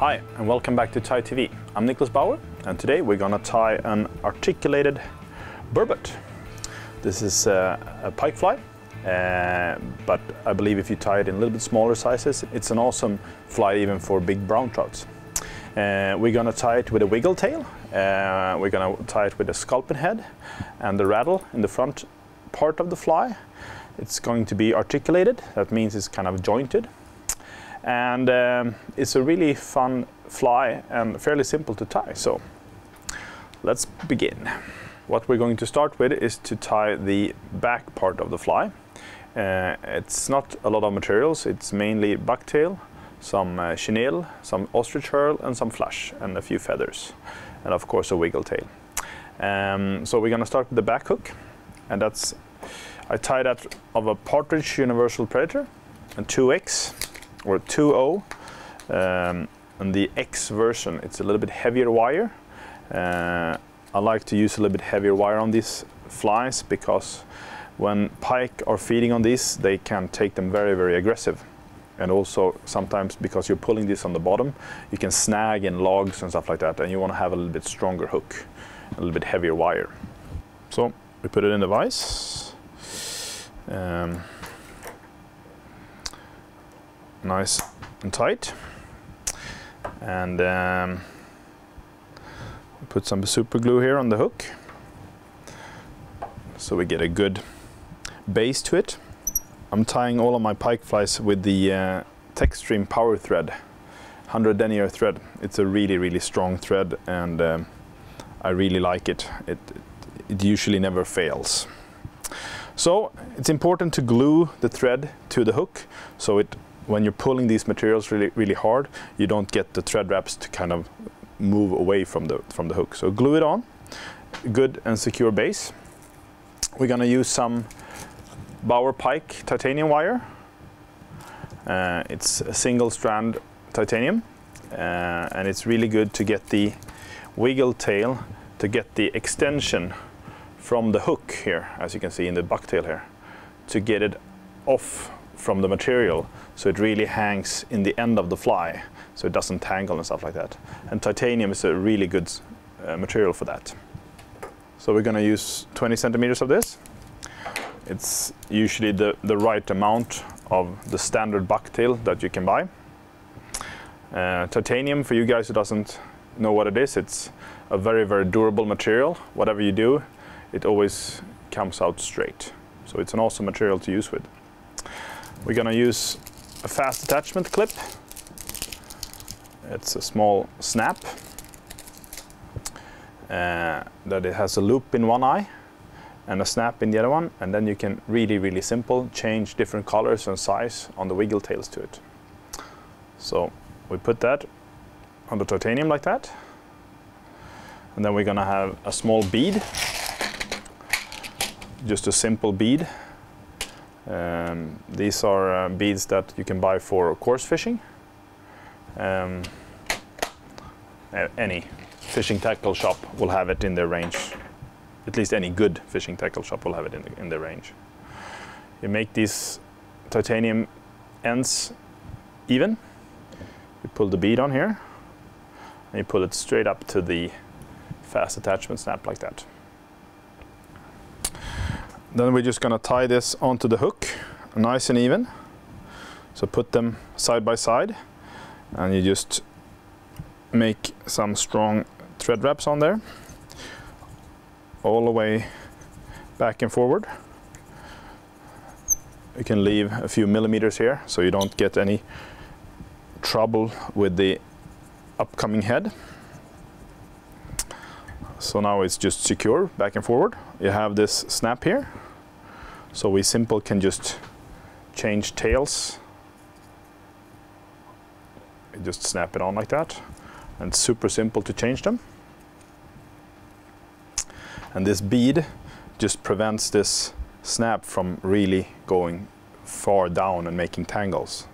Hi, and welcome back to TIE TV. I'm Niklaus Bauer, and today we're gonna tie an articulated burbot. This is a pike fly, but I believe if you tie it in a little bit smaller sizes, it's an awesome fly even for big brown trouts. We're gonna tie it with a wiggle tail, we're gonna tie it with a sculpin head, and the rattle in the front part of the fly. It's going to be articulated, that means it's kind of jointed. And it's a really fun fly and fairly simple to tie, so let's begin. What we're going to start with is to tie the back part of the fly. It's not a lot of materials, it's mainly bucktail, some chenille, some ostrich hurl and some flash and a few feathers and of course a wiggle tail. So we're going to start with the back hook, and that's I tied that of a Partridge Universal Predator and 2X. Or 2.0, and the X version, it's a little bit heavier wire. I like to use a little bit heavier wire on these flies because when pike are feeding on these, they can take them very, very aggressive. And also sometimes because you're pulling this on the bottom, you can snag in logs and stuff like that, and you want to have a little bit stronger hook, a little bit heavier wire. So we put it in the vise. Nice and tight, and put some super glue here on the hook so we get a good base to it. I'm tying all of my pike flies with the TechStream power thread, 100 denier thread. It's a really, really strong thread, and I really like it. It usually never fails. So it's important to glue the thread to the hook so it when you're pulling these materials really, really hard, you don't get the thread wraps to kind of move away from the hook. So glue it on, good and secure base. We're gonna use some Bauer Pike titanium wire. It's a single strand titanium, and it's really good to get the wiggle tail, to get the extension from the hook here, as you can see in the bucktail here, to get it off from the material, so it really hangs in the end of the fly, so it doesn't tangle and stuff like that. And titanium is a really good material for that. So we're gonna use 20 centimeters of this. It's usually the right amount of the standard bucktail that you can buy. Titanium, for you guys who doesn't know what it is, it's a very, very durable material. Whatever you do, it always comes out straight. So it's an awesome material to use with. We're going to use a fast attachment clip. It's a small snap that it has a loop in one eye and a snap in the other one, and then you can really, really simple change different colors and size on the wiggle tails to it. So we put that on the titanium like that, and then we're going to have a small bead, just a simple bead. These are beads that you can buy for coarse fishing. Any fishing tackle shop will have it in their range. At least any good fishing tackle shop will have it in their range. You make these titanium ends even. You pull the bead on here, and you pull it straight up to the fast attachment snap like that. Then we're just going to tie this onto the hook, nice and even. So put them side by side, and you just make some strong thread wraps on there, all the way back and forward. You can leave a few millimeters here, so you don't get any trouble with the upcoming head. So now it's just secure back and forward. You have this snap here, so we simple can just change tails. You just snap it on like that, and it's super simple to change them. And this bead just prevents this snap from really going far down and making tangles.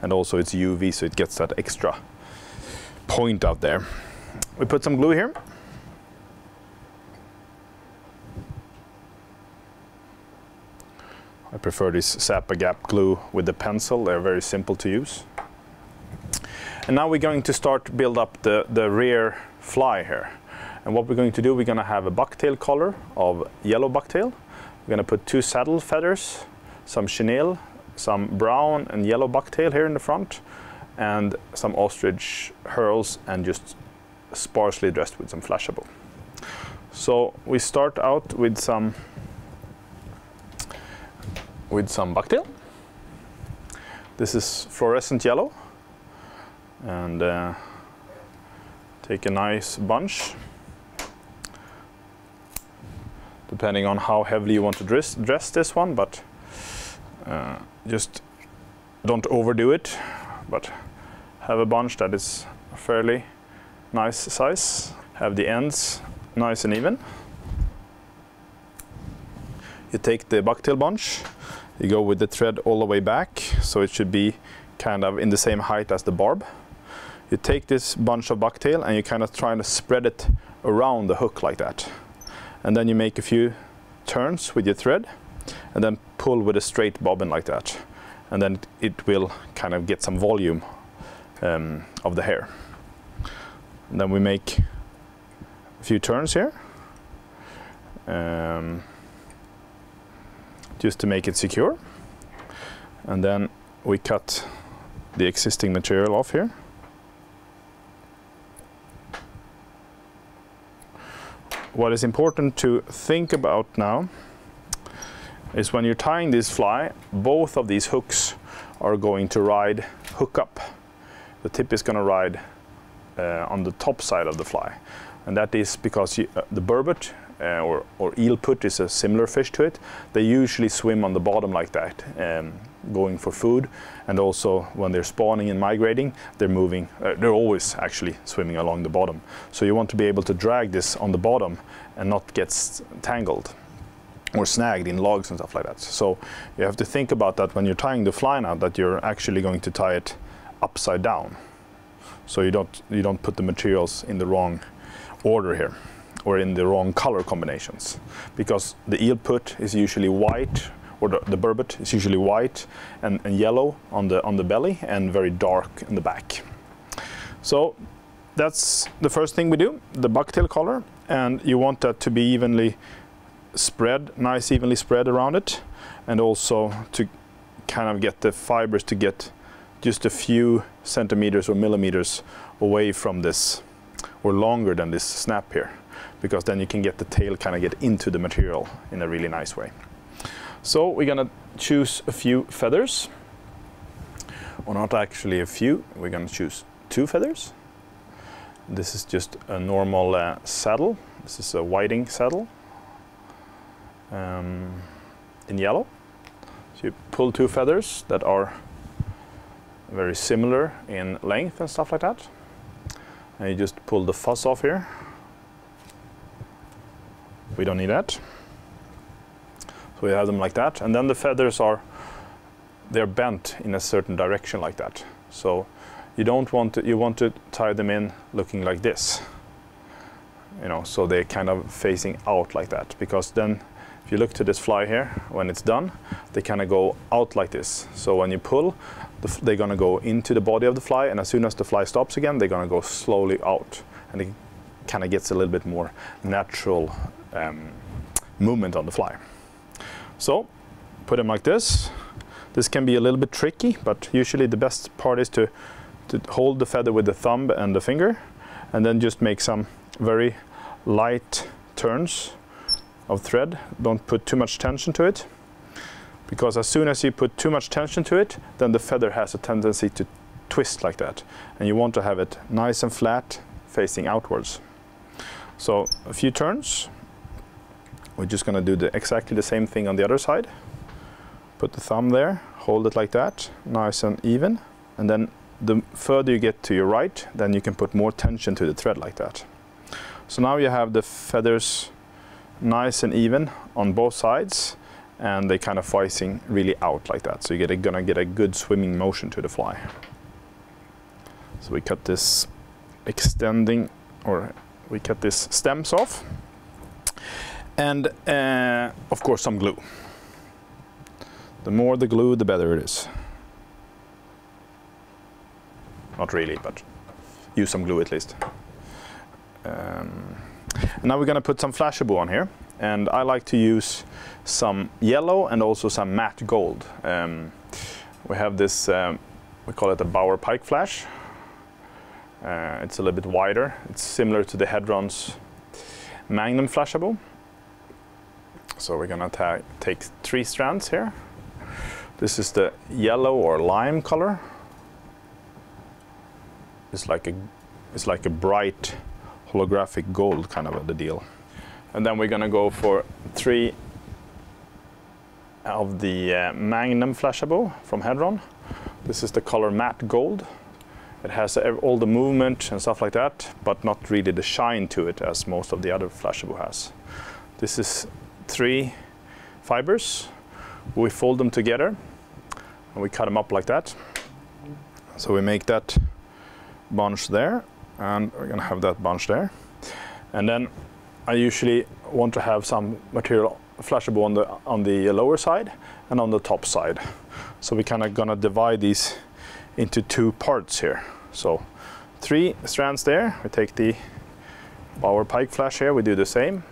And also it's UV, so it gets that extra point out there. We put some glue here. I prefer this Zap-A-Gap glue with the pencil. They're very simple to use. And now we're going to start to build up the rear fly here. And what we're going to do, we're going to have a bucktail collar of yellow bucktail. We're going to put two saddle feathers, some chenille, some brown and yellow bucktail here in the front, and some ostrich hurls, and just sparsely dressed with some Flashabou. So we start out with some bucktail. This is fluorescent yellow, and take a nice bunch. Depending on how heavily you want to dress this one, but just don't overdo it, but have a bunch that is a fairly nice size. Have the ends nice and even. You take the bucktail bunch, you go with the thread all the way back, so it should be kind of in the same height as the barb. You take this bunch of bucktail and you kind of try to spread it around the hook like that. And then you make a few turns with your thread and then pull with a straight bobbin like that. And then it will kind of get some volume of the hair. And then we make a few turns here, just to make it secure. And then we cut the existing material off here. What is important to think about now is when you're tying this fly, both of these hooks are going to hook up. The tip is going to ride on the top side of the fly, and that is because the burbot or eel put is a similar fish to it. They usually swim on the bottom like that, going for food, and also when they're spawning and migrating, they're moving. They're always actually swimming along the bottom. So you want to be able to drag this on the bottom and not get tangled or snagged in logs and stuff like that. So you have to think about that when you're tying the fly now, that you're actually going to tie it upside down. So you don't put the materials in the wrong order here, or in the wrong color combinations, because the eel put is usually white, or the burbot is usually white and yellow on the belly, and very dark in the back. So that's the first thing we do, the bucktail collar, and you want that to be evenly spread, nice evenly spread around it, and also to kind of get the fibers to get just a few centimeters or millimeters away from this, or longer than this snap here, because then you can get the tail kind of get into the material in a really nice way. So we're gonna choose a few feathers, or not actually a few, we're gonna choose two feathers. This is just a normal saddle. This is a Whiting saddle in yellow. So you pull two feathers that are very similar in length and stuff like that, and you just pull the fuzz off here. We don't need that. So we have them like that, and then the feathers they're bent in a certain direction like that. So you don't want to, you want to tie them in looking like this, you know, so they're kind of facing out like that, because then if you look to this fly here, when it's done, they kind of go out like this. So when you pull, they're gonna go into the body of the fly, and as soon as the fly stops again, they're gonna go slowly out, and it kind of gets a little bit more natural movement on the fly. So put them like this. This can be a little bit tricky, but usually the best part is to hold the feather with the thumb and the finger, and then just make some very light turns of thread. Don't put too much tension to it, because as soon as you put too much tension to it, then the feather has a tendency to twist like that, and you want to have it nice and flat facing outwards. So a few turns. We're just going to do exactly the same thing on the other side. Put the thumb there, hold it like that, nice and even, and then the further you get to your right, then you can put more tension to the thread like that. So now you have the feathers nice and even on both sides, and they kind of facing really out like that, so you're gonna get a good swimming motion to the fly. So we cut this we cut this stems off, and of course some glue. The more the glue, the better it is. Not really, but use some glue at least. Now we're going to put some Flashabou on here, and I like to use some yellow and also some matte gold. We have this, we call it a Bauer Pike flash. It's a little bit wider. It's similar to the Hedron's Magnum Flashabou. So we're going to take 3 strands here. This is the yellow or lime color. It's like a bright holographic gold kind of a deal. And then we're going to go for 3 of the Magnum Flashabou from Hedron. This is the color matte gold. It has all the movement and stuff like that, but not really the shine to it as most of the other Flashabou has. This is 3 fibers. We fold them together and we cut them up like that. So we make that bunch there, and we're gonna have that bunch there. And then I usually want to have some material Flashabou on the lower side and on the top side. So we're kind of gonna divide these into 2 parts here. So 3 strands there. We take the Bauer Pike flash here, we do the same.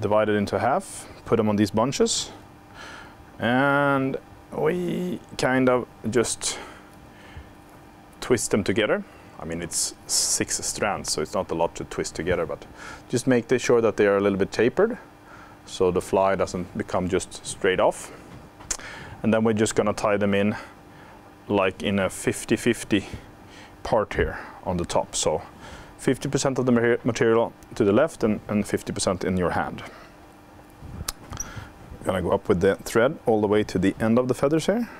Divide it into half, put them on these bunches, and we kind of just twist them together. I mean, it's 6 strands, so it's not a lot to twist together, but just make sure that they are a little bit tapered so the fly doesn't become just straight off. And then we're just going to tie them in like in a 50-50 part here on the top. So 50% of the material to the left and 50% in your hand. I'm going to go up with the thread all the way to the end of the feathers here.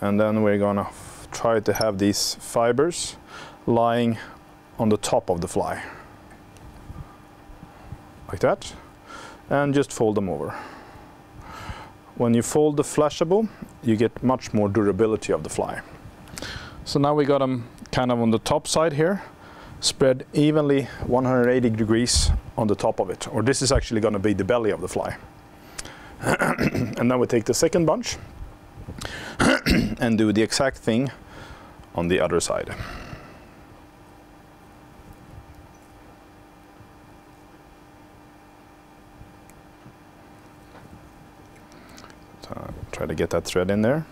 And then we're going to try to have these fibers lying on the top of the fly. Like that. And just fold them over. When you fold the Flashabou, you get much more durability of the fly. So now we got them kind of on the top side here, spread evenly 180 degrees on the top of it, or this is actually going to be the belly of the fly. And then we take the second bunch and do the exact thing on the other side. So try to get that thread in there,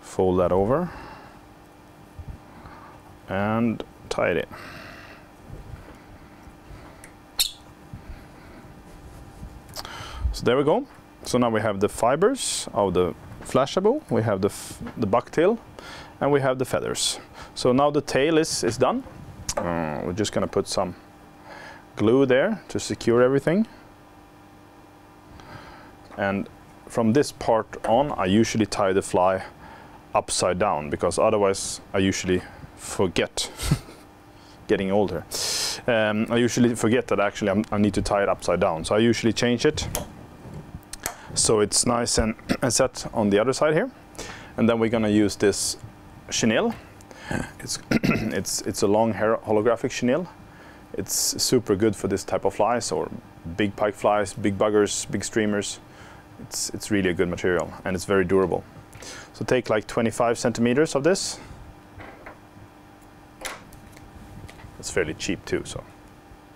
fold that over, and tie it in. So there we go. So now we have the fibers of the Flashabou, we have the bucktail, and we have the feathers. So now the tail is done. We're just going to put some glue there to secure everything. And from this part on, I usually tie the fly upside down, because otherwise I usually forget, getting older, I usually forget that actually I need to tie it upside down. So I usually change it so it's nice and set on the other side here. And then we're going to use this chenille. It's a long hair holographic chenille. It's super good for this type of flies, or big pike flies, big buggers, big streamers. It's really a good material, and it's very durable. So take like 25 centimeters of this. It's fairly cheap too, so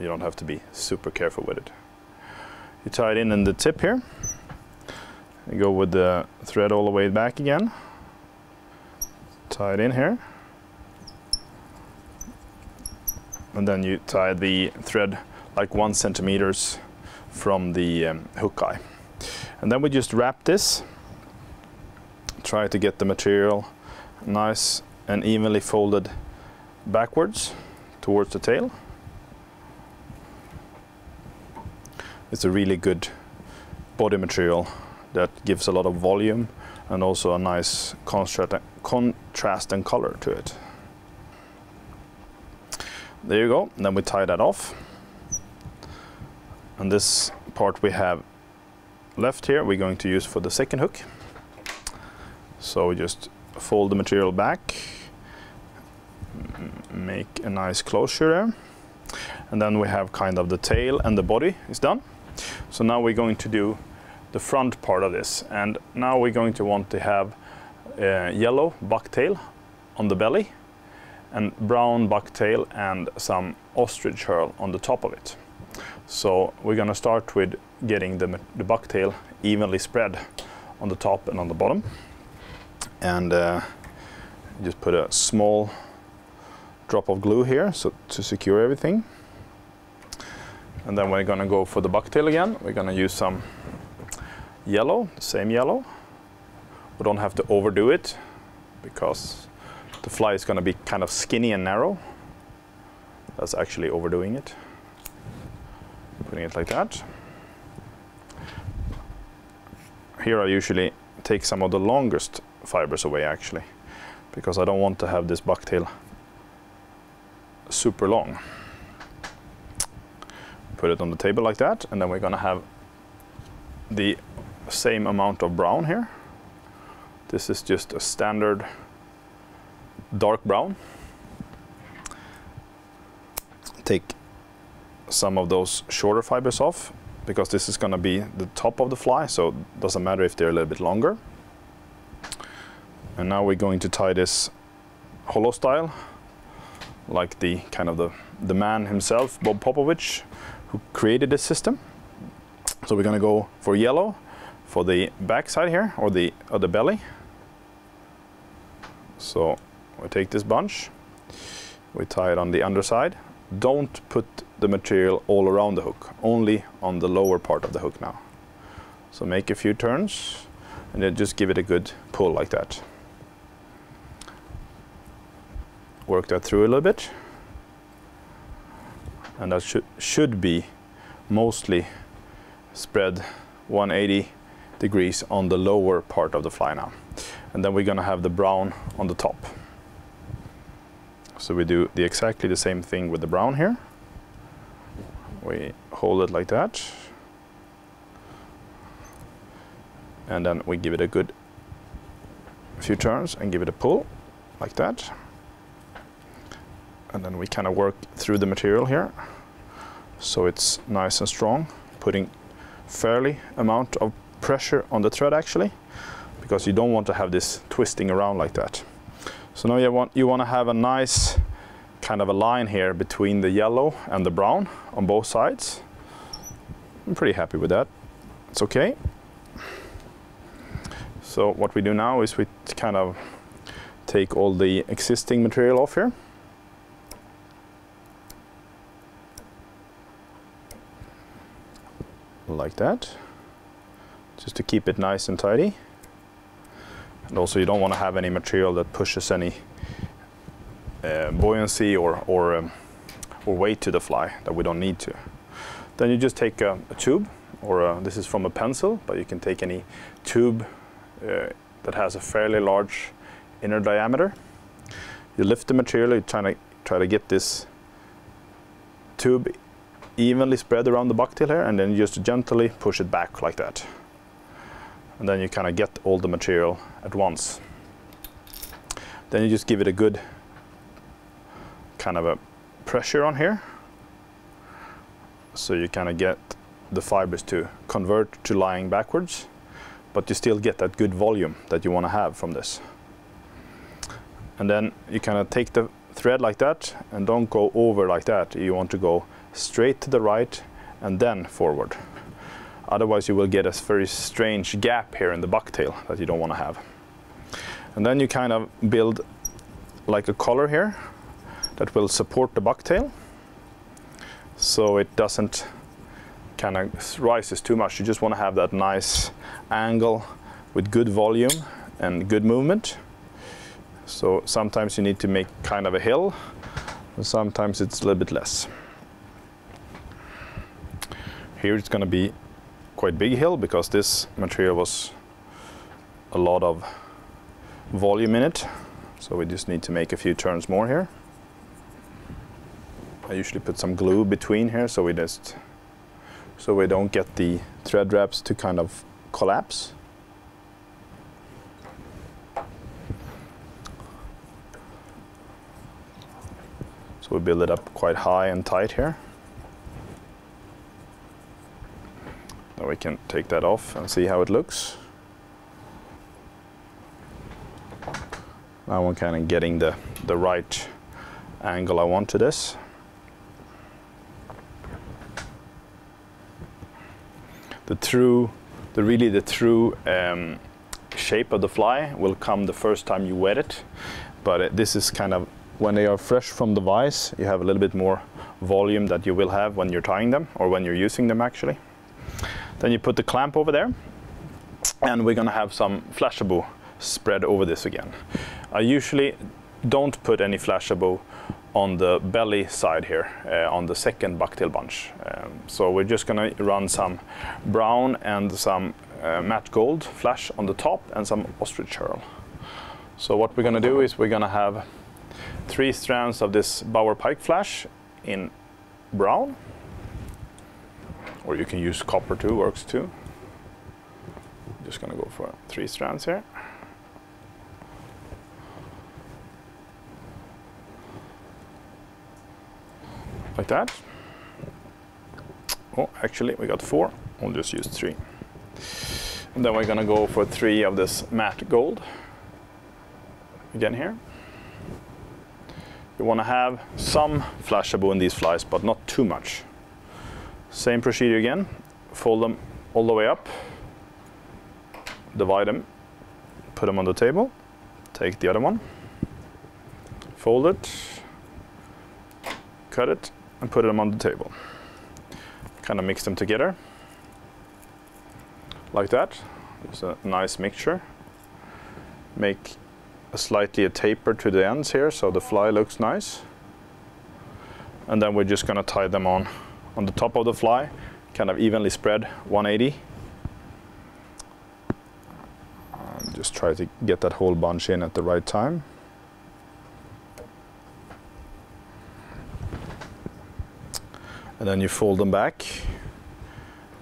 you don't have to be super careful with it. You tie it in the tip here. You go with the thread all the way back again. Tie it in here. And then you tie the thread like 1 centimeter from the hook eye. And then we just wrap this. Try to get the material nice and evenly folded backwards towards the tail. It's a really good body material that gives a lot of volume and also a nice contrast and color to it. There you go. And then we tie that off. And this part we have left here, we're going to use for the second hook. So we just fold the material back, make a nice closure there, and then we have kind of the tail and the body is done. So now we're going to do the front part of this, and now we're going to want to have yellow bucktail on the belly and brown bucktail and some ostrich hurl on the top of it. So we're going to start with getting the bucktail evenly spread on the top and on the bottom, and just put a small drop of glue here so to secure everything. And then we're going to go for the bucktail again. We're going to use some yellow, the same yellow. We don't have to overdo it because the fly is going to be kind of skinny and narrow. That's actually overdoing it. Putting it like that. Here I usually take some of the longest fibers away actually, because I don't want to have this bucktail super long. Put it on the table like that, and then we're going to have the same amount of brown here. This is just a standard dark brown. Take some of those shorter fibers off, because this is going to be the top of the fly, so it doesn't matter if they're a little bit longer. And now we're going to tie this hollow style, like the kind of the man himself, Bob Popovich, who created this system. So we're going to go for yellow for the back side here, or the belly. So we take this bunch, we tie it on the underside. Don't put the material all around the hook, only on the lower part of the hook now. So make a few turns and then just give it a good pull like that. Work that through a little bit, and that should be mostly spread 180 degrees on the lower part of the fly now. And then we're going to have the brown on the top. So we do exactly the same thing with the brown here. We hold it like that, and then we give it a good few turns and give it a pull like that. And then we kind of work through the material here so it's nice and strong, putting fairly amount of pressure on the thread actually, because you don't want to have this twisting around like that. So now you want to have a nice kind of a line here between the yellow and the brown on both sides. I'm pretty happy with that. It's okay. So what we do now is we kind of take all the existing material off here. Like that, just to keep it nice and tidy. And also you don't want to have any material that pushes any buoyancy or weight to the fly that we don't need to. Then you just take a tube, or this is from a pencil, but you can take any tube that has a fairly large inner diameter. You lift the material, you try to get this tube evenly spread around the bucktail here, and then you just gently push it back like that. And then you kind of get all the material at once. Then you just give it a good kind of a pressure on here, so you kind of get the fibers to convert to lying backwards, but you still get that good volume that you want to have from this. And then you kind of take the thread like that, and don't go over like that. You want to go straight to the right and then forward. Otherwise you will get a very strange gap here in the bucktail that you don't want to have. And then you kind of build like a collar here that will support the bucktail, so it doesn't kind of rises too much. You just want to have that nice angle with good volume and good movement. So sometimes you need to make kind of a hill, and sometimes it's a little bit less. Here it's going to be quite big hill, because this material was a lot of volume in it, so we just need to make a few turns more here. I usually put some glue between here so we don't get the thread wraps to kind of collapse. So we build it up quite high and tight here. Now we can take that off and see how it looks. Now I'm kind of getting the right angle I want to this. The true shape of the fly will come the first time you wet it, but this is kind of when they are fresh from the vise. You have a little bit more volume that you will have when you're tying them, or when you're using them actually. Then you put the clamp over there, and we're gonna have some Flashabou spread over this again. I usually don't put any Flashabou on the belly side here, on the second bucktail bunch. So we're just gonna run some brown and some matte gold flash on the top and some ostrich hurl. So what we're gonna do is we're gonna have 3 strands of this Bauer Pike flash in brown, or you can use copper too, works too. Just gonna go for 3 strands here. Like that. Oh, actually we got 4. We'll just use 3. And then we're gonna go for 3 of this matte gold. Again here. You wanna have some Flashabou in these flies, but not too much. Same procedure again. Fold them all the way up. Divide them. Put them on the table. Take the other one. Fold it. Cut it and put them on the table. Kind of mix them together like that. It's a nice mixture. Make a slightly taper to the ends here so the fly looks nice. And then we're just gonna tie them on the top of the fly, kind of evenly spread, 180. Just try to get that whole bunch in at the right time. And then you fold them back,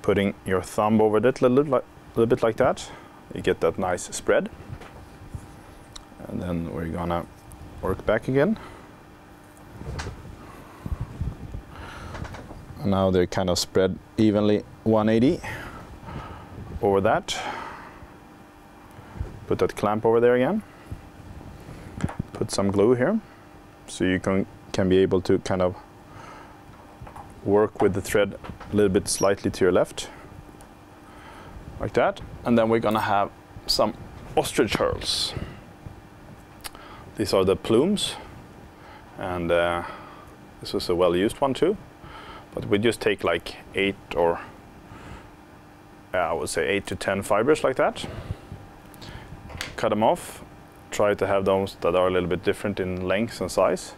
putting your thumb over it a little bit like that. You get that nice spread. And then we're gonna work back again. And now they're kind of spread evenly 180 over that. Put that clamp over there again. Put some glue here so you can be able to kind of work with the thread a little bit slightly to your left, like that. And then we're gonna have some ostrich hurls. These are the plumes, and this is a well-used one too, but we just take like 8 or I would say 8 to 10 fibers like that. Cut them off. Try to have those that are a little bit different in length and size,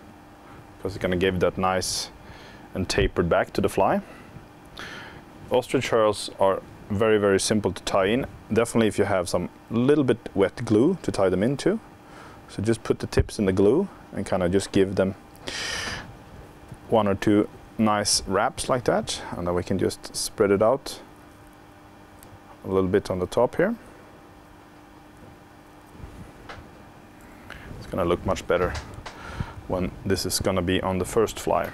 because it's gonna give that nice and tapered back to the fly. Ostrich hurls are very, very simple to tie in. Definitely if you have some little bit wet glue to tie them into. So just put the tips in the glue and kind of just give them 1 or 2 nice wraps like that. And then we can just spread it out a little bit on the top here. It's gonna look much better when this is gonna be on the first fly.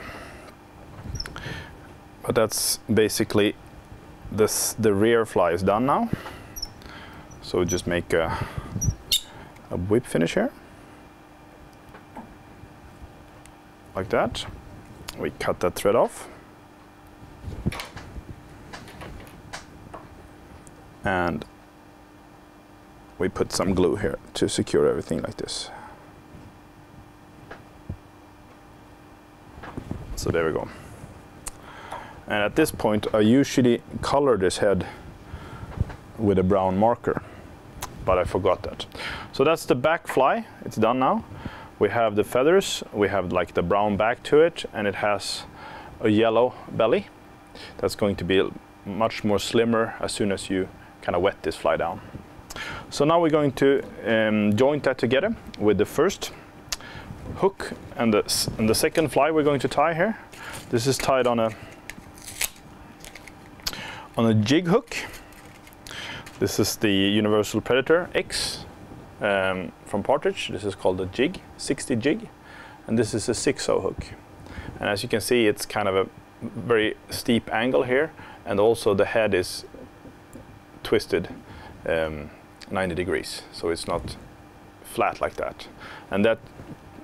But that's basically this. The rear fly is done now, so just make a whip finish here, like that. We cut that thread off, and we put some glue here to secure everything like this. So there we go. And at this point, I usually color this head with a brown marker, but I forgot that. So that's the back fly, it's done now. We have the feathers, we have like the brown back to it, and it has a yellow belly. That's going to be much more slimmer as soon as you kind of wet this fly down. So now we're going to join that together with the first hook and the second fly we're going to tie here. This is tied on a jig hook. This is the Universal Predator X from Partridge. This is called a jig, 60 jig, and this is a 6/0 hook. And as you can see, it's kind of a very steep angle here, and also the head is twisted 90 degrees, so it's not flat like that, and that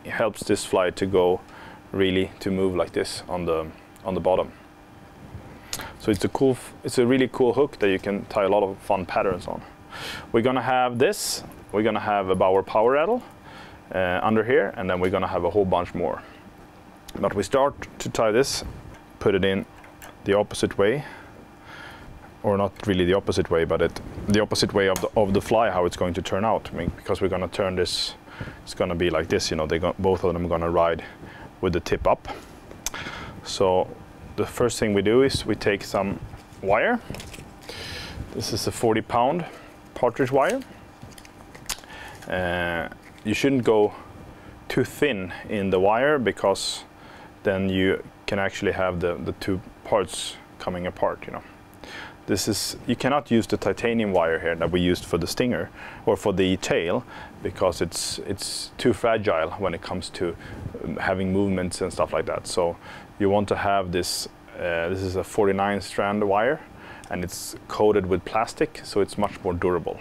helps this fly to go really to move like this on the bottom. So it's a really cool hook that you can tie a lot of fun patterns on. We're gonna have this. We're gonna have a Bauer power rattle under here, and then we're gonna have a whole bunch more. But we start to tie this, put it in the opposite way, or not really the opposite way, but the opposite way of the fly, how it's going to turn out. I mean, because we're gonna turn this, it's gonna be like this, you know, both of them are gonna ride with the tip up. So the first thing we do is we take some wire. This is a 40-pound partridge wire. You shouldn't go too thin in the wire, because then you can actually have the two parts coming apart, you know. This is, you cannot use the titanium wire here that we used for the stinger or for the tail, because it's too fragile when it comes to having movements and stuff like that. So you want to have this, this is a 49 strand wire, and it's coated with plastic, so it's much more durable.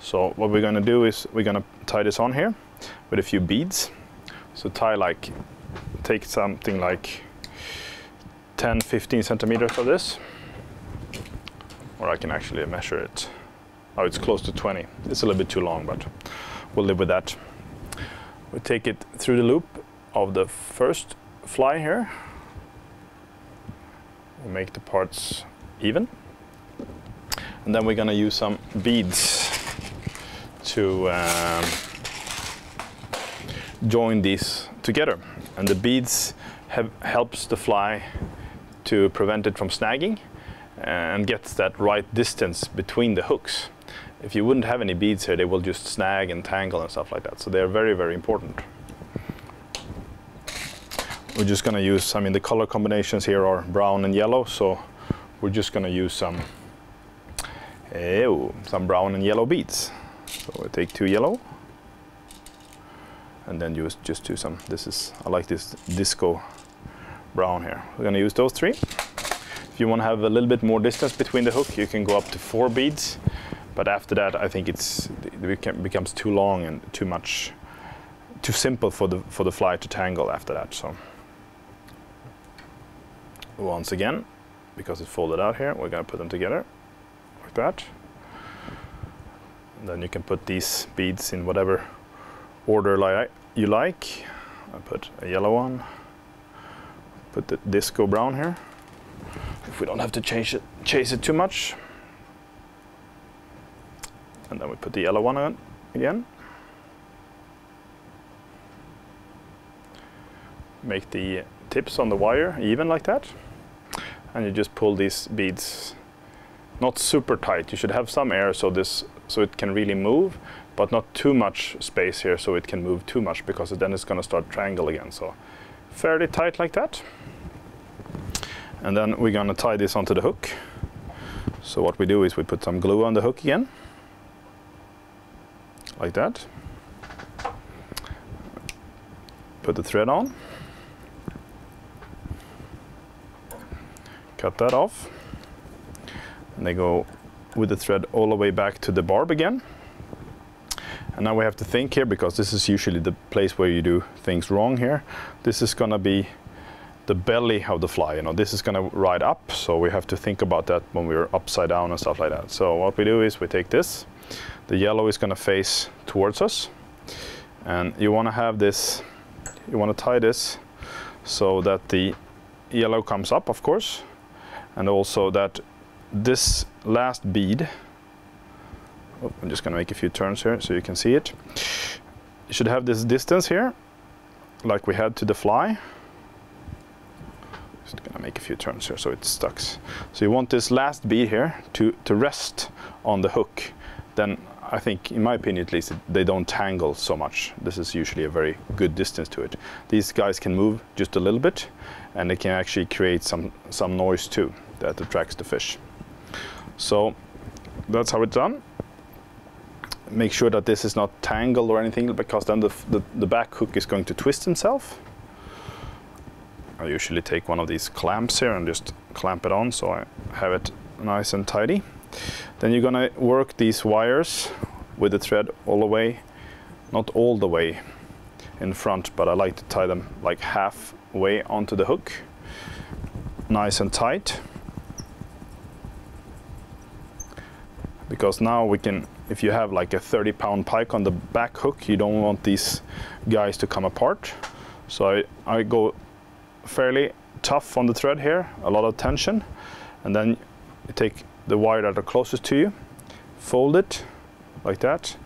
So what we're gonna do is we're gonna tie this on here with a few beads. So take something like 10-15 centimeters of this, or I can actually measure it. Oh, it's close to 20. It's a little bit too long, but we'll live with that. We take it through the loop of the first fly here. We'll make the parts even. And then we're gonna use some beads to join these together. And the beads helps the fly to prevent it from snagging and gets that right distance between the hooks. If you wouldn't have any beads here, they will just snag and tangle and stuff like that. So they're very, very important. We're just gonna use, I mean, the color combinations here are brown and yellow, so we're just gonna use some brown and yellow beads. So we'll take two yellow, and then just do some, I like this disco brown here. We're gonna use those three. If you want to have a little bit more distance between the hook, you can go up to 4 beads, but after that I think it becomes too long and too simple for the fly to tangle after that. So once again, because it folded out here, we're going to put them together like that, and then you can put these beads in whatever order you like. I put a yellow one, put the disco brown here, if we don't have to chase it too much. And then we put the yellow one on again. Make the tips on the wire even like that. And you just pull these beads, not super tight. You should have some air so it can really move, but not too much space here so it can move too much, because then it's going to start triangle again. So fairly tight like that. And then we're going to tie this onto the hook. So what we do is we put some glue on the hook again, like that. Put the thread on. Cut that off. And they go with the thread all the way back to the barb again. And now we have to think here, because this is usually the place where you do things wrong here. This is going to be the belly of the fly, you know, this is gonna ride up, so we have to think about that when we're upside down and stuff like that. So what we do is we take this, the yellow is gonna face towards us, and you wanna tie this so that the yellow comes up, of course, and also that this last bead, oh, I'm just gonna make a few turns here so you can see it. You should have this distance here, like we had to the fly. Just gonna make a few turns here so it sticks. So you want this last bead here to rest on the hook. Then I think, in my opinion at least, they don't tangle so much. This is usually a very good distance to it. These guys can move just a little bit, and they can actually create some noise too that attracts the fish. So that's how it's done. Make sure that this is not tangled or anything, because then the back hook is going to twist itself. I usually take one of these clamps here and just clamp it on so I have it nice and tidy. Then you're gonna work these wires with the thread all the way not all the way in front, but I like to tie them like halfway onto the hook, nice and tight. Because now we can, if you have like a 30-pound pike on the back hook, you don't want these guys to come apart. So I go fairly tough on the thread here, a lot of tension, and then you take the wire that are closest to you, fold it like that,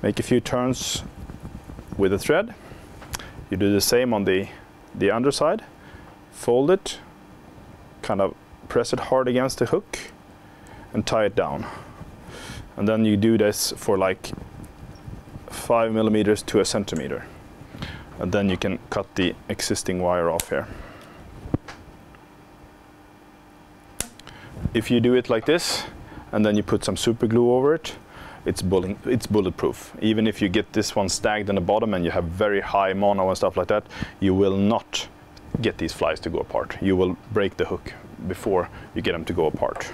make a few turns with the thread. You do the same on the underside, fold it, kind of press it hard against the hook and tie it down. And then you do this for like 5 millimeters to a centimeter. And then you can cut the existing wire off here. If you do it like this, and then you put some super glue over it, it's bulletproof. Even if you get this one snagged in the bottom and you have very high mono and stuff like that, you will not get these flies to go apart. You will break the hook before you get them to go apart.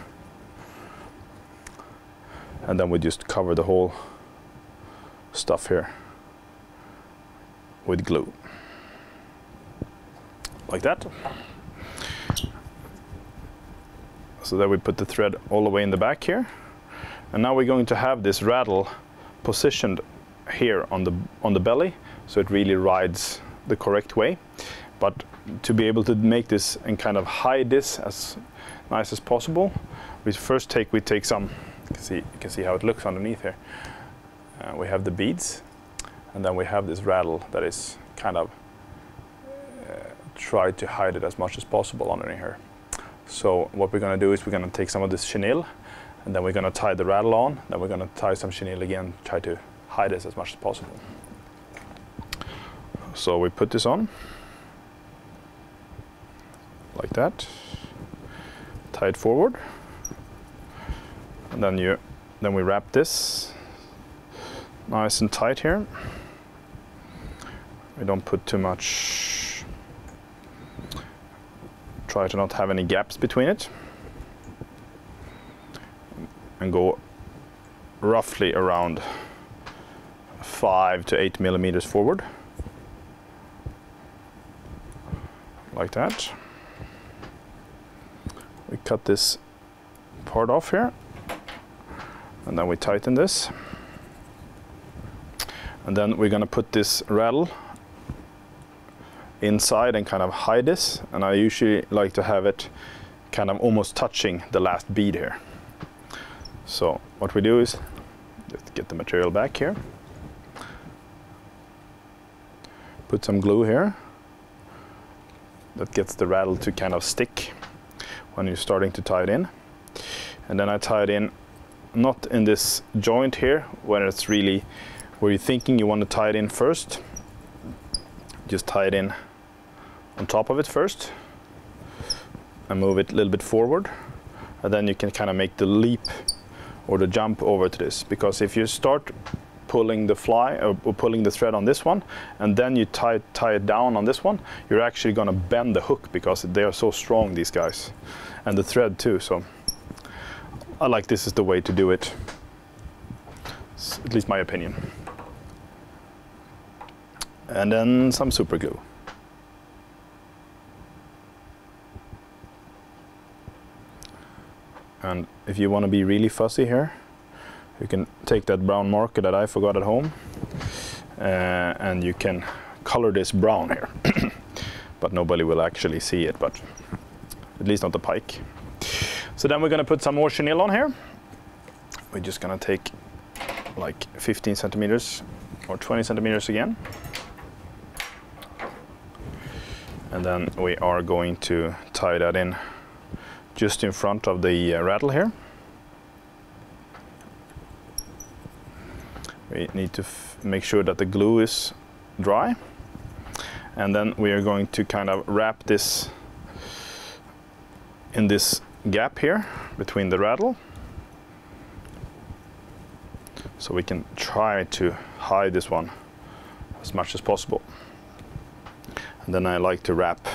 And then we just cover the whole stuff here with glue. Like that. So then we put the thread all the way in the back here. And now we're going to have this rattle positioned here on the belly, so it really rides the correct way. But to be able to make this and kind of hide this as nice as possible, we take some, you can see how it looks underneath here. We have the beads, and then we have this rattle that is kind of try to hide it as much as possible underneath here. So what we're going to do is we're going to take some of this chenille, and then we're going to tie the rattle on, then we're going to tie some chenille again, try to hide this as much as possible. So we put this on, like that, tie it forward, and then we wrap this nice and tight here. We don't put too much, try to not have any gaps between it, and go roughly around 5 to 8 millimeters forward, like that. We cut this part off here, and then we tighten this, and then we're going to put this rattle inside and kind of hide this, and I usually like to have it kind of almost touching the last bead here. So what we do is just get the material back here, put some glue here that gets the rattle to kind of stick when you're starting to tie it in. And then I tie it in, not in this joint here, where it's really, where you're thinking you want to tie it in first. Just tie it in on top of it first and move it a little bit forward. And then you can kind of make the leap or the jump over to this. Because if you start pulling the fly or pulling the thread on this one, and then you tie it down on this one, you're actually going to bend the hook because they are so strong, these guys, and the thread too. So I like this is the way to do it, it's at least my opinion. And then some super glue. And if you want to be really fussy here, you can take that brown marker that I forgot at home, and you can color this brown here. But nobody will actually see it, but at least not the pike. So then we're going to put some more chenille on here. We're just going to take like 15 centimeters or 20 centimeters again. And then we are going to tie that in just in front of the rattle here. We need to make sure that the glue is dry, and then we are going to kind of wrap this in this gap here between the rattle, so we can try to hide this one as much as possible. And then I like to wrap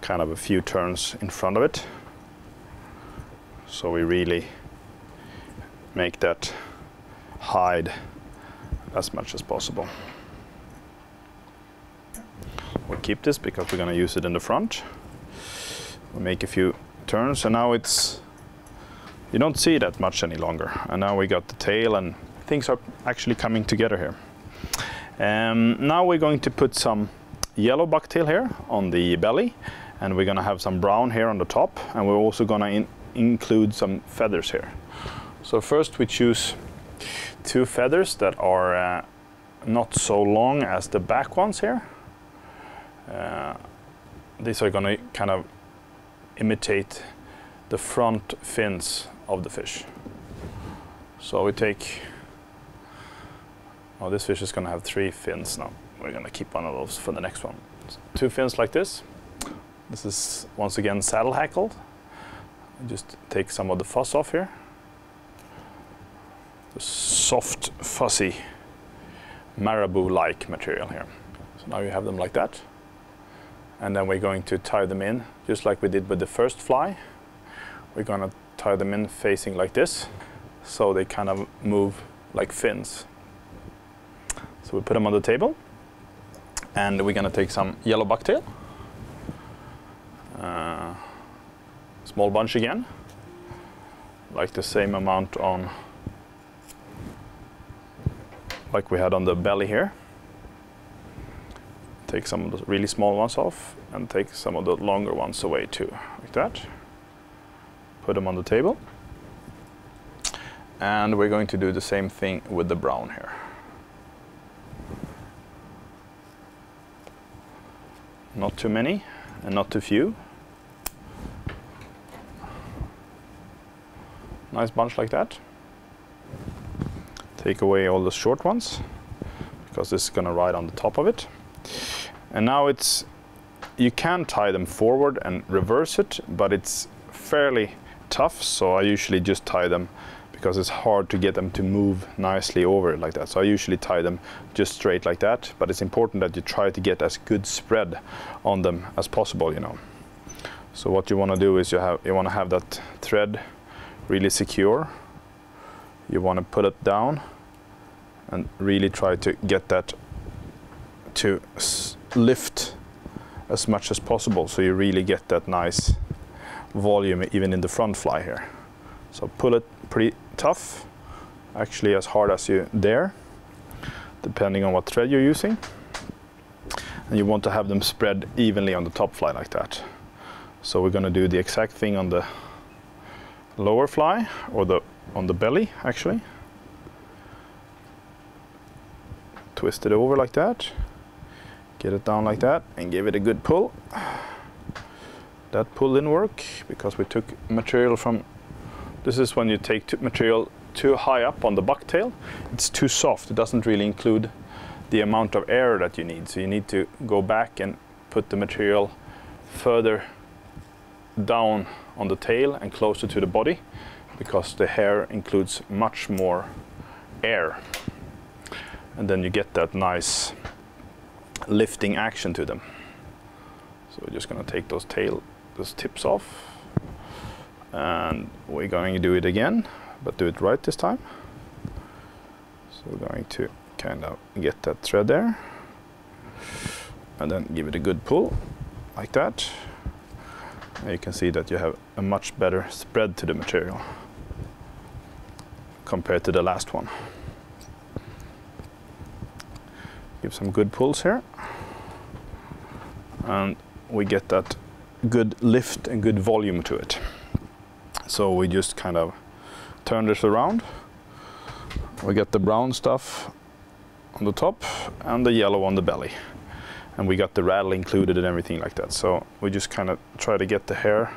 kind of a few turns in front of it, so we really make that hide as much as possible. We'll keep this because we're going to use it in the front. We'll make a few turns, and now it's, you don't see that much any longer. And now we got the tail, and things are actually coming together here. Now we're going to put some yellow bucktail here on the belly, and we're going to have some brown here on the top, and we're also going to include some feathers here. So first we choose two feathers that are not so long as the back ones here. These are going to kind of imitate the front fins of the fish. So we take, oh, this fish is going to have three fins now. We're going to keep one of those for the next one. So two fins like this. This is once again saddle hackled. Just take some of the fuzz off here. The soft, fuzzy, marabou-like material here. So now you have them like that. And then we're going to tie them in, just like we did with the first fly. We're going to tie them in facing like this, so they kind of move like fins. So we put them on the table, and we're going to take some yellow bucktail. Small bunch again, like the same amount on, like we had on the belly here. Take some of the really small ones off and take some of the longer ones away too, like that. Put them on the table. And we're going to do the same thing with the brown here. Not too many and not too few. Nice bunch like that. Take away all the short ones, because this is going to ride on the top of it. And now it's, you can tie them forward and reverse it, but it's fairly tough, so I usually just tie them, because it's hard to get them to move nicely over like that. So I usually tie them just straight like that, but it's important that you try to get as good spread on them as possible, you know. So what you want to do is you want to have that thread really secure. You want to put it down and really try to get that to lift as much as possible, so you really get that nice volume even in the front fly here. So pull it pretty tough, actually as hard as you dare, depending on what thread you're using. And you want to have them spread evenly on the top fly like that. So we're going to do the exact thing on the lower fly, or on the belly actually. Twist it over like that, get it down like that, and give it a good pull. That pull didn't work because we took material from, this is when you take material too high up on the bucktail. It's too soft, it doesn't really include the amount of air that you need, so you need to go back and put the material further down on the tail and closer to the body, because the hair includes much more air, and then you get that nice lifting action to them. So we're just going to take those tips off, and we're going to do it again, but do it right this time. So we're going to kind of get that thread there, and then give it a good pull, like that. And you can see that you have a much better spread to the material compared to the last one. Give some good pulls here, and we get that good lift and good volume to it. So we just kind of turn this around. We get the brown stuff on the top and the yellow on the belly. And we got the rattle included and everything like that. So we just kind of try to get the hair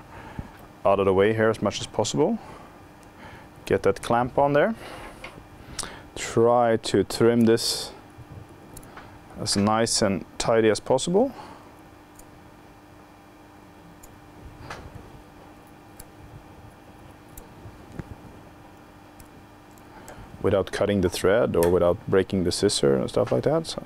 out of the way here as much as possible. Get that clamp on there. Try to trim this as nice and tidy as possible. Without cutting the thread or without breaking the scissor and stuff like that. So.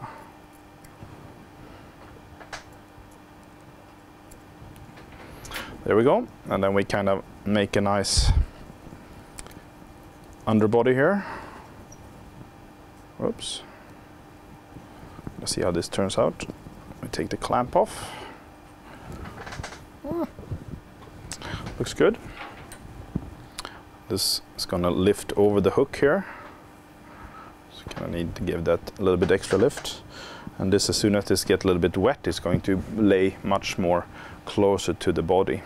There we go, and then we kind of make a nice underbody here. Oops. Let's see how this turns out. We take the clamp off. Looks good. This is gonna lift over the hook here. So kind of need to give that a little bit extra lift. And this, as soon as this gets a little bit wet, it's going to lay much more closer to the body.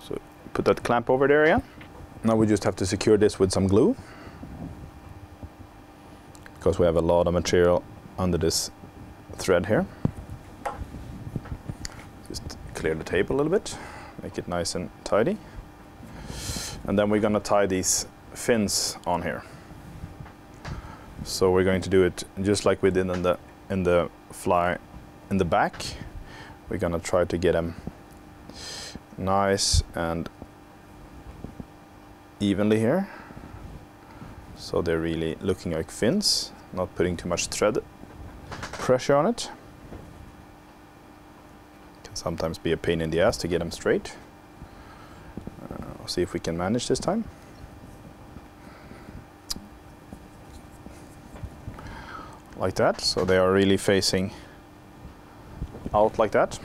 So put that clamp over there again. Now we just have to secure this with some glue, because we have a lot of material under this thread here. Just clear the tape a little bit, make it nice and tidy. And then we're gonna tie these fins on here. So we're going to do it just like we did in the fly in the back. We're gonna try to get them nice and evenly here. So they're really looking like fins, not putting too much thread pressure on it. Can sometimes be a pain in the ass to get them straight. We'll see if we can manage this time. Like that, so they are really facing out like that.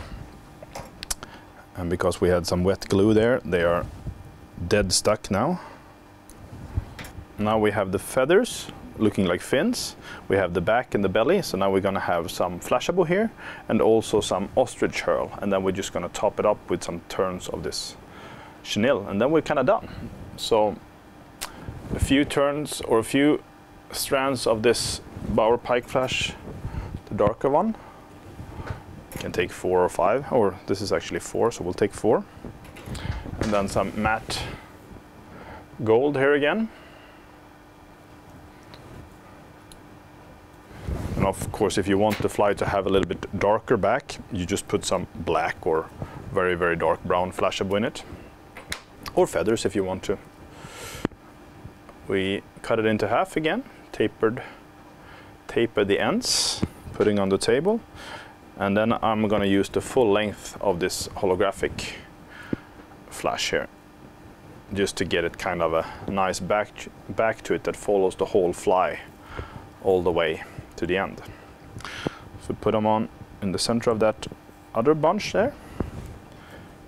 And because we had some wet glue there, they are dead stuck now. Now we have the feathers looking like fins. We have the back and the belly. So now we're going to have some Flashabou here and also some ostrich hurl. And then we're just going to top it up with some turns of this chenille. And then we're kind of done. So a few turns or a few strands of this Bauer Pike flash, the darker one. You can take 4 or 5, or this is actually 4, so we'll take 4. And then some matte gold here again. And of course, if you want the fly to have a little bit darker back, you just put some black or very, very dark brown Flashabou in it. Or feathers if you want to. We cut it into half again, taper the ends, putting on the table. And then I'm gonna use the full length of this holographic flash here, just to get it kind of a nice back to it that follows the whole fly all the way to the end. So put them on in the center of that other bunch there,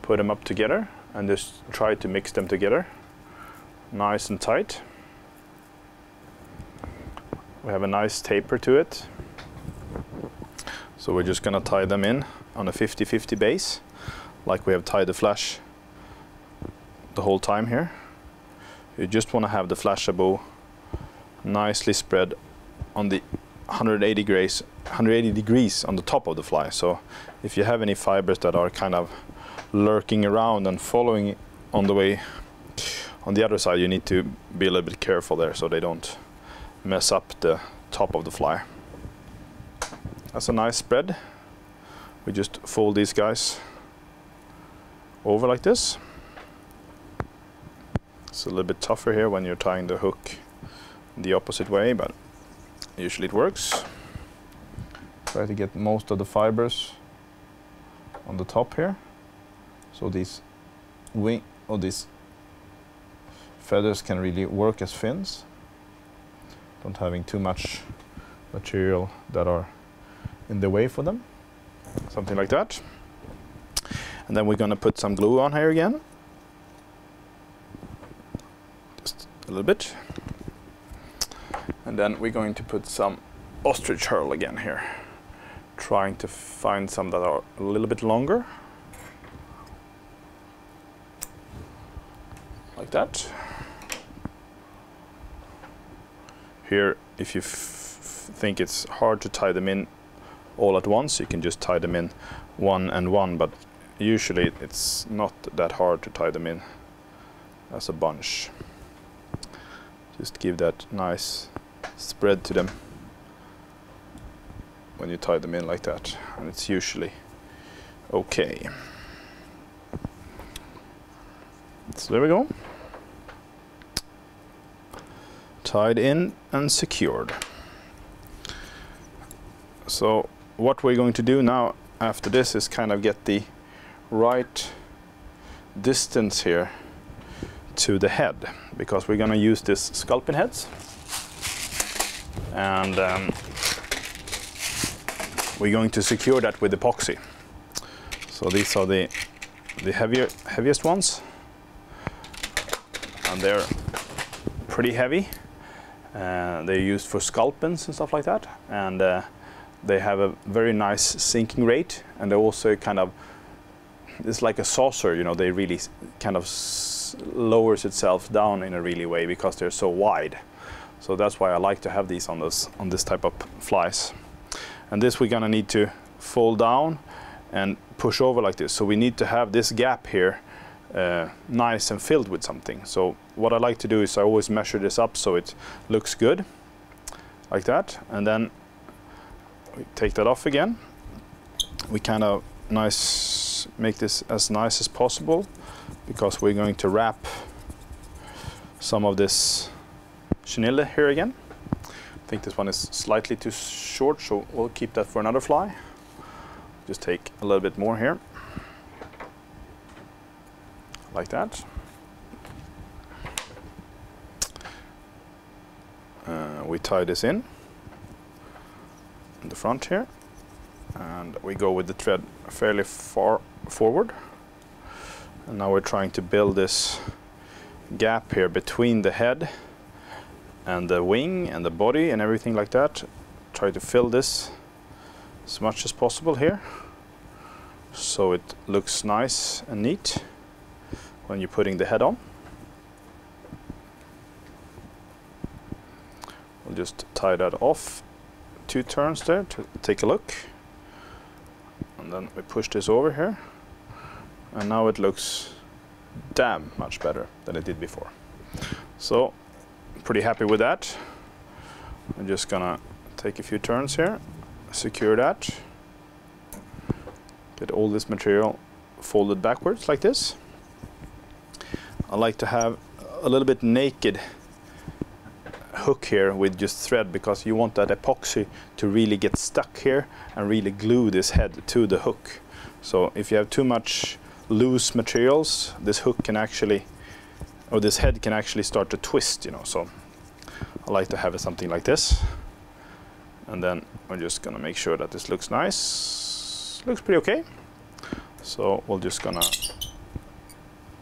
put them up together, and just try to mix them together nice and tight. We have a nice taper to it, so we're just going to tie them in on a 50-50 base, like we have tied the flash the whole time here. You just want to have the Flashabou nicely spread on the 180 degrees on the top of the fly. So if you have any fibers that are kind of lurking around and following on the way on the other side, you need to be a little bit careful there so they don't mess up the top of the fly. That's a nice spread. We just fold these guys over like this. It's a little bit tougher here when you're tying the hook the opposite way, but usually it works. Try to get most of the fibers on the top here. So these wing or these feathers can really work as fins. Don't having too much material that are in the way for them. Something like that. And then we're gonna put some glue on here again. A little bit, and then we're going to put some ostrich hurl again here, trying to find some that are a little bit longer, like that. Here, if you think it's hard to tie them in all at once, you can just tie them in one and one, but usually it's not that hard to tie them in as a bunch. Just give that nice spread to them when you tie them in like that, and it's usually okay. So there we go. Tied in and secured. So what we're going to do now after this is kind of get the right distance here to the head, because we're going to use this sculpin heads, and we're going to secure that with epoxy. So these are the heaviest ones, and they're pretty heavy. They're used for sculpins and stuff like that, and they have a very nice sinking rate, and they're also kind of, it's like a saucer, you know, they really kind of lowers itself down in a really way because they're so wide. So that's why I like to have these on this type of flies. And this we're gonna need to fold down and push over like this. So we need to have this gap here nice and filled with something. So what I like to do is I always measure this up so it looks good, like that. And then we take that off again. We kind of make this as nice as possible, because we're going to wrap some of this chenille here again. I think this one is slightly too short, so we'll keep that for another fly. Just take a little bit more here, like that. We tie this in the front here, and we go with the thread fairly far forward. And now we're trying to build this gap here between the head and the wing and the body and everything like that. Try to fill this as much as possible here, so it looks nice and neat when you're putting the head on. We'll just tie that off 2 turns there to take a look, and then we push this over here, and now it looks damn much better than it did before. So pretty happy with that. I'm just gonna take a few turns here, secure that, get all this material folded backwards like this. I like to have a little bit naked hook here with just thread, because you want that epoxy to really get stuck here and really glue this head to the hook. So if you have too much loose materials, this hook can actually, or this head can actually start to twist, you know. So I like to have it something like this. And then I'm just gonna make sure that this looks nice. Looks pretty okay. So we're just gonna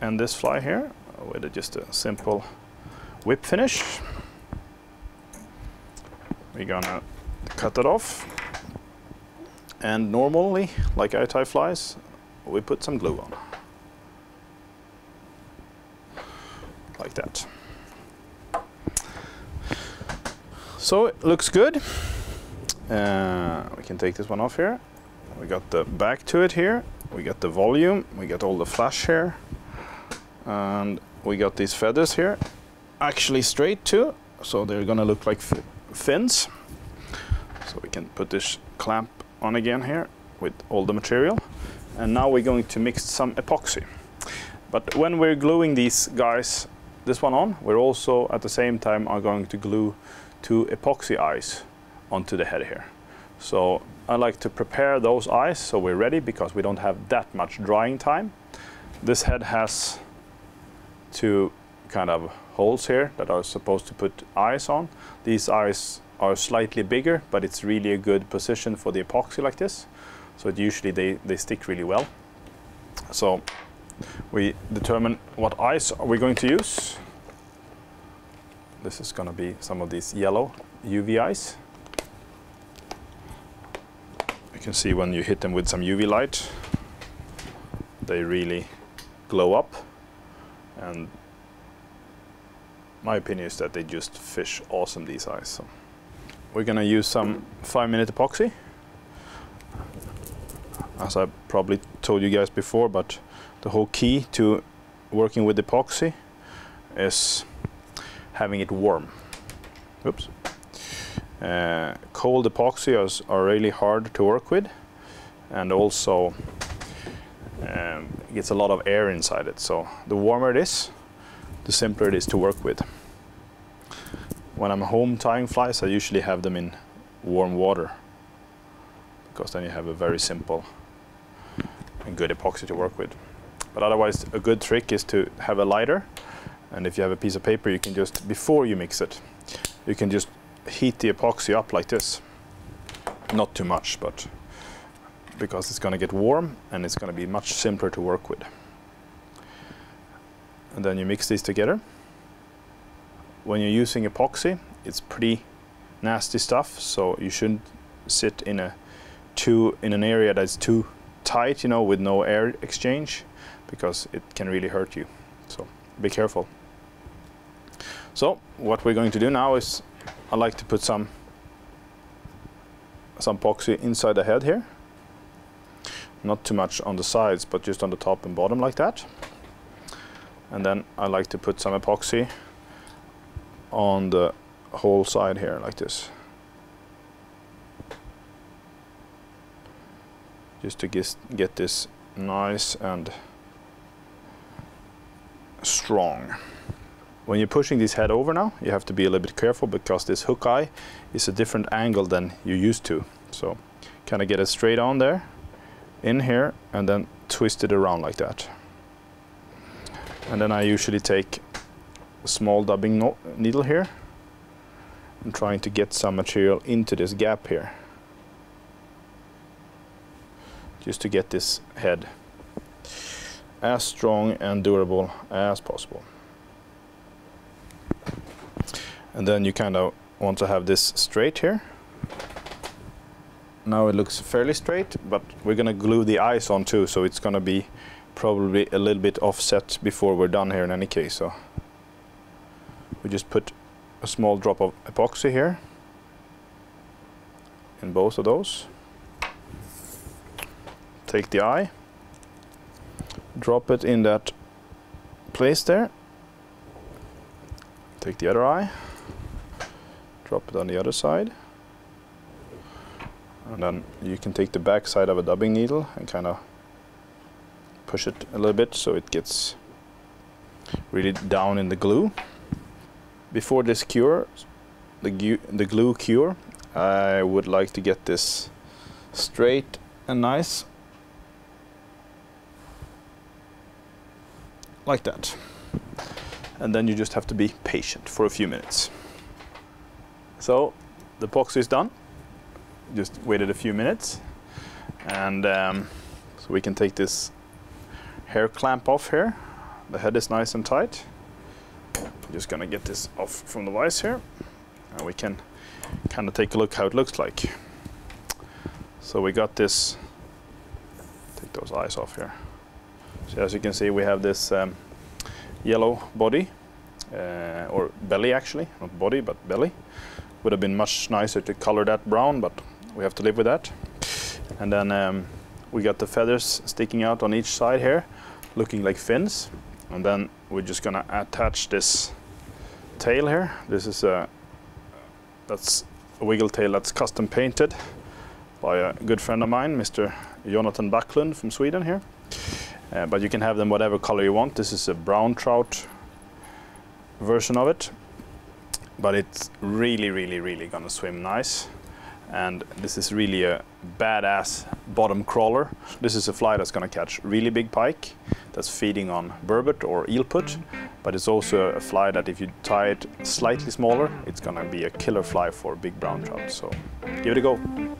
end this fly here with just a simple whip finish. We're gonna cut that off. And normally, like I tie flies, we put some glue on. Like that. So it looks good. We can take this one off here. We got the back to it here. We got the volume. We got all the flash here. And we got these feathers here. Actually straight too. So they're gonna look like fins. So we can put this clamp on again here with all the material. And now we're going to mix some epoxy. But when we're gluing these guys, this one on, we're also at the same time are going to glue 2 epoxy eyes onto the head here. So I like to prepare those eyes so we're ready, because we don't have that much drying time. This head has 2 kind of holes here that are supposed to put eyes on. These eyes are slightly bigger, but it's really a good position for the epoxy like this. So it usually they stick really well. So we determine what eyes are we going to use. This is going to be some of these yellow UV eyes. You can see when you hit them with some UV light, they really glow up. And my opinion is that they just fish awesome, these eyes. So we're going to use some 5-minute epoxy. As I probably told you guys before, but the whole key to working with epoxy is having it warm. Oops. Cold epoxy are really hard to work with, and also gets a lot of air inside it. So the warmer it is, the simpler it is to work with. When I'm home tying flies, I usually have them in warm water, because then you have a very simple and good epoxy to work with. But otherwise, a good trick is to have a lighter, and if you have a piece of paper, you can just, before you mix it, you can just heat the epoxy up like this. Not too much, but because it's going to get warm and it's going to be much simpler to work with. And then you mix these together. When you're using epoxy, it's pretty nasty stuff, so you shouldn't sit in an area that's too tight, you know, with no air exchange, because it can really hurt you. So be careful. So what we're going to do now is I like to put some epoxy inside the head here. Not too much on the sides, but just on the top and bottom like that. And then I like to put some epoxy on the whole side here like this, just to get this nice and strong. When you're pushing this head over now, you have to be a little bit careful, because this hook eye is a different angle than you're used to. So kind of get it straight on there, in here, and then twist it around like that. And then I usually take a small dubbing needle here. I'm trying to get some material into this gap here, just to get this head as strong and durable as possible. And then you kind of want to have this straight here. Now it looks fairly straight, but we're going to glue the eyes on too, so it's going to be probably a little bit offset before we're done here in any case. So we just put a small drop of epoxy here in both of those. Take the eye, drop it in that place there, take the other eye, drop it on the other side, and then you can take the back side of a dubbing needle and kind of push it a little bit so it gets really down in the glue. Before this cures, the glue cure, I would like to get this straight and nice, like that. And then you just have to be patient for a few minutes. So the epoxy is done. Just waited a few minutes, and so we can take this hair clamp off here. The head is nice and tight. Just gonna get this off from the vise here, and we can kind of take a look how it looks like. So we got this, take those eyes off here. So as you can see, we have this yellow body, or belly actually, not body but belly. Would have been much nicer to color that brown, but we have to live with that. And then we got the feathers sticking out on each side here, looking like fins. And then we're just gonna attach this tail here. This is a wiggle tail that's custom painted by a good friend of mine, Mr. Jonathan Backlund from Sweden here. But you can have them whatever color you want. This is a brown trout version of it, but it's really, really, really gonna swim nice. And this is really a badass bottom crawler. This is a fly that's going to catch really big pike that's feeding on burbot or eel put, but it's also a fly that if you tie it slightly smaller, it's going to be a killer fly for big brown trout. So give it a go.